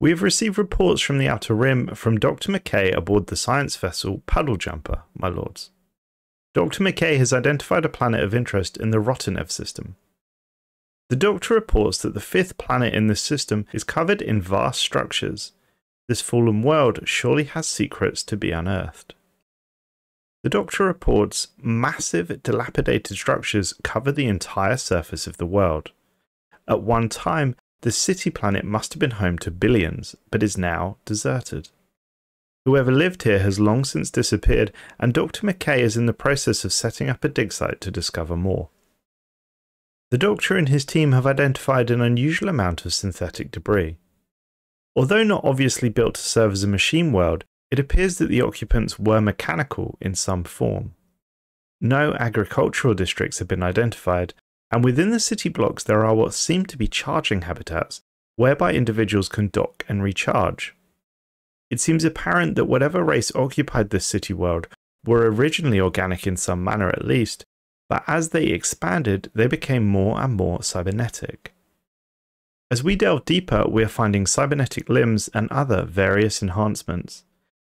We have received reports from the Outer Rim from Dr. McKay aboard the science vessel Puddlejumper, my lords. Dr. McKay has identified a planet of interest in the Rotanev system. The doctor reports that the fifth planet in this system is covered in vast structures. This fallen world surely has secrets to be unearthed. The doctor reports massive dilapidated structures cover the entire surface of the world. At one time, the city planet must have been home to billions, but is now deserted. Whoever lived here has long since disappeared, and Dr. McKay is in the process of setting up a dig site to discover more. The doctor and his team have identified an unusual amount of synthetic debris. Although not obviously built to serve as a machine world, it appears that the occupants were mechanical in some form. No agricultural districts have been identified, and within the city blocks there are what seem to be charging habitats, whereby individuals can dock and recharge. It seems apparent that whatever race occupied this city world were originally organic in some manner at least, but as they expanded, they became more and more cybernetic. As we delve deeper, we are finding cybernetic limbs and other various enhancements.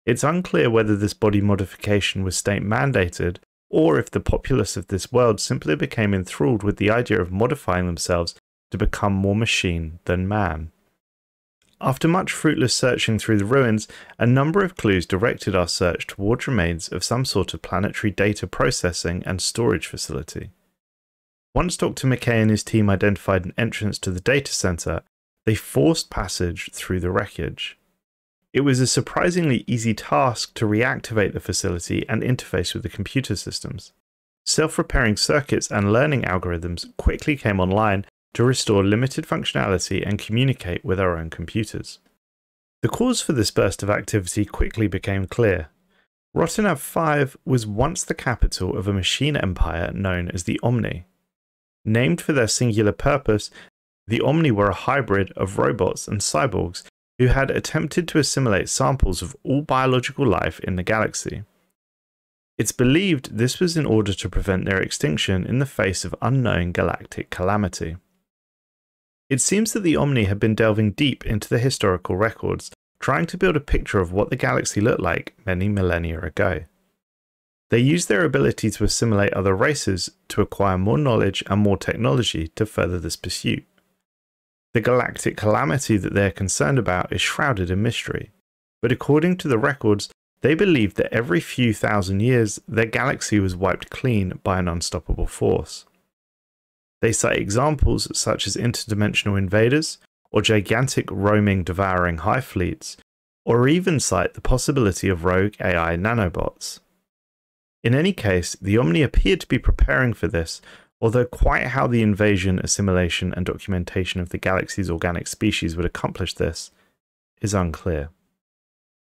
It's unclear whether this body modification was state-mandated, or if the populace of this world simply became enthralled with the idea of modifying themselves to become more machine than man. After much fruitless searching through the ruins, a number of clues directed our search towards remains of some sort of planetary data processing and storage facility. Once Dr. McKay and his team identified an entrance to the data center, they forced passage through the wreckage. It was a surprisingly easy task to reactivate the facility and interface with the computer systems. Self-repairing circuits and learning algorithms quickly came online to restore limited functionality and communicate with our own computers. The cause for this burst of activity quickly became clear. Rotanev 5 was once the capital of a machine empire known as the Omni. Named for their singular purpose, the Omni were a hybrid of robots and cyborgs who had attempted to assimilate samples of all biological life in the galaxy. It's believed this was in order to prevent their extinction in the face of unknown galactic calamity. It seems that the Omni had been delving deep into the historical records, trying to build a picture of what the galaxy looked like many millennia ago. They used their ability to assimilate other races to acquire more knowledge and more technology to further this pursuit. The galactic calamity that they are concerned about is shrouded in mystery, but according to the records, they believed that every few thousand years their galaxy was wiped clean by an unstoppable force. They cite examples such as interdimensional invaders, or gigantic roaming devouring hive fleets, or even cite the possibility of rogue AI nanobots. In any case, the Omni appeared to be preparing for this, although quite how the invasion, assimilation, and documentation of the galaxy's organic species would accomplish this is unclear.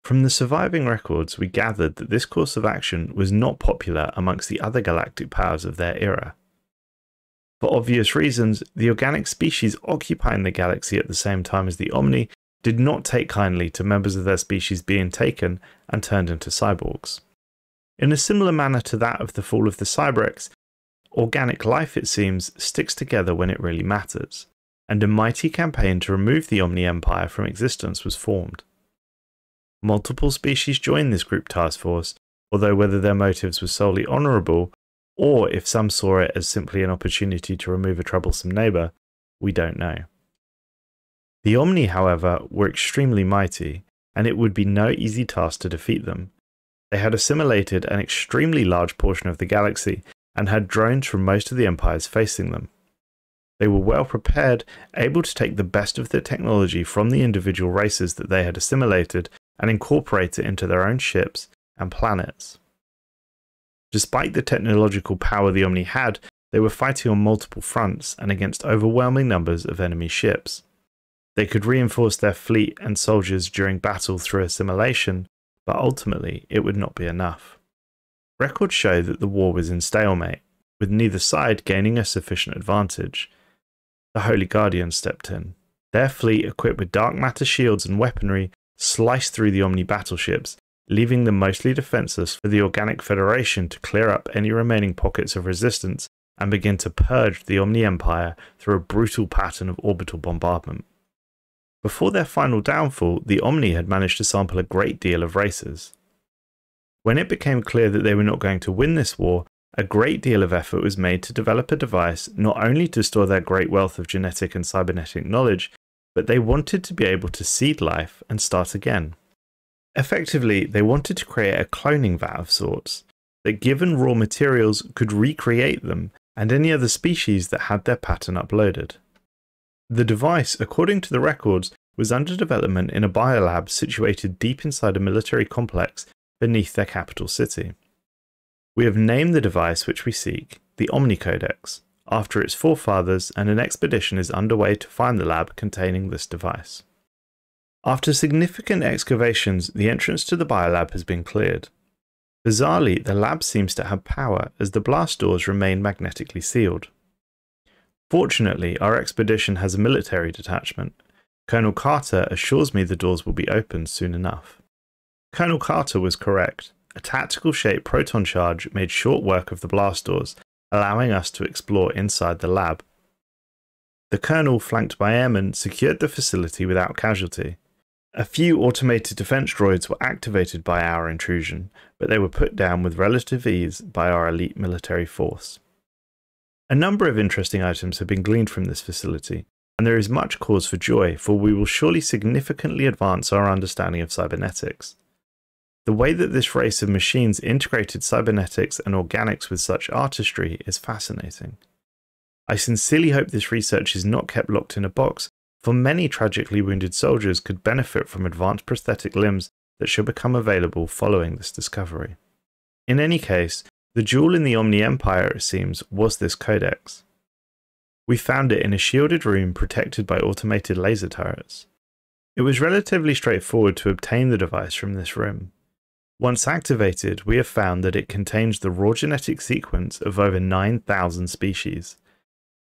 From the surviving records, we gathered that this course of action was not popular amongst the other galactic powers of their era. For obvious reasons, the organic species occupying the galaxy at the same time as the Omni did not take kindly to members of their species being taken and turned into cyborgs. In a similar manner to that of the fall of the Cybrex, organic life, it seems, sticks together when it really matters, and a mighty campaign to remove the Omni Empire from existence was formed. Multiple species joined this group task force, although whether their motives were solely honourable, or if some saw it as simply an opportunity to remove a troublesome neighbour, we don't know. The Omni, however, were extremely mighty, and it would be no easy task to defeat them. They had assimilated an extremely large portion of the galaxy and had drones from most of the empires facing them. They were well prepared, able to take the best of their technology from the individual races that they had assimilated and incorporate it into their own ships and planets. Despite the technological power the Omni had, they were fighting on multiple fronts and against overwhelming numbers of enemy ships. They could reinforce their fleet and soldiers during battle through assimilation, but ultimately it would not be enough. Records show that the war was in stalemate, with neither side gaining a sufficient advantage. The Holy Guardians stepped in. Their fleet, equipped with dark matter shields and weaponry, sliced through the Omni battleships, leaving them mostly defenseless for the Organic Federation to clear up any remaining pockets of resistance and begin to purge the Omni Empire through a brutal pattern of orbital bombardment. Before their final downfall, the Omni had managed to sample a great deal of races. When it became clear that they were not going to win this war, a great deal of effort was made to develop a device not only to store their great wealth of genetic and cybernetic knowledge, but they wanted to be able to seed life and start again. Effectively, they wanted to create a cloning vat of sorts, that given raw materials could recreate them and any other species that had their pattern uploaded. The device, according to the records, was under development in a biolab situated deep inside a military complex beneath their capital city. We have named the device which we seek the Omnicodex, after its forefathers, and an expedition is underway to find the lab containing this device. After significant excavations, the entrance to the biolab has been cleared. Bizarrely, the lab seems to have power as the blast doors remain magnetically sealed. Fortunately, our expedition has a military detachment. Colonel Carter assures me the doors will be opened soon enough. Colonel Carter was correct. A tactical-shaped proton charge made short work of the blast doors, allowing us to explore inside the lab. The colonel, flanked by airmen, secured the facility without casualty. A few automated defense droids were activated by our intrusion, but they were put down with relative ease by our elite military force. A number of interesting items have been gleaned from this facility, and there is much cause for joy, for we will surely significantly advance our understanding of cybernetics. The way that this race of machines integrated cybernetics and organics with such artistry is fascinating. I sincerely hope this research is not kept locked in a box, for many tragically wounded soldiers could benefit from advanced prosthetic limbs that should become available following this discovery. In any case, the jewel in the Omni Empire, it seems, was this codex. We found it in a shielded room protected by automated laser turrets. It was relatively straightforward to obtain the device from this room. Once activated, we have found that it contains the raw genetic sequence of over 9,000 species.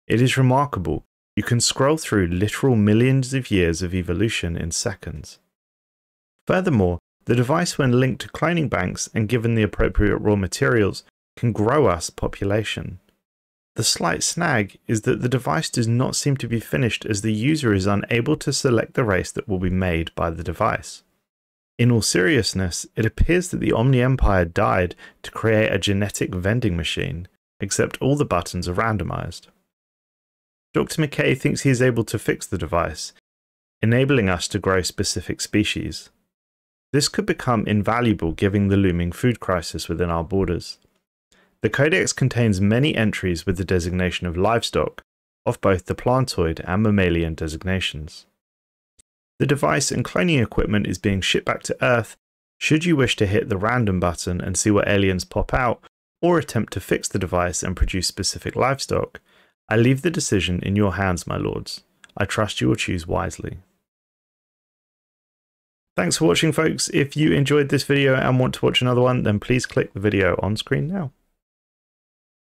It is remarkable. You can scroll through literal millions of years of evolution in seconds. Furthermore, the device, when linked to cloning banks and given the appropriate raw materials, can grow us population. The slight snag is that the device does not seem to be finished, as the user is unable to select the race that will be made by the device. In all seriousness, it appears that the Omni Empire died to create a genetic vending machine, except all the buttons are randomized. Dr. McKay thinks he is able to fix the device, enabling us to grow specific species. This could become invaluable given the looming food crisis within our borders. The codex contains many entries with the designation of livestock, of both the plantoid and mammalian designations. The device and cloning equipment is being shipped back to Earth. Should you wish to hit the random button and see what aliens pop out, or attempt to fix the device and produce specific livestock, I leave the decision in your hands, my lords. I trust you will choose wisely. Thanks for watching, folks. If you enjoyed this video and want to watch another one, then please click the video on screen now.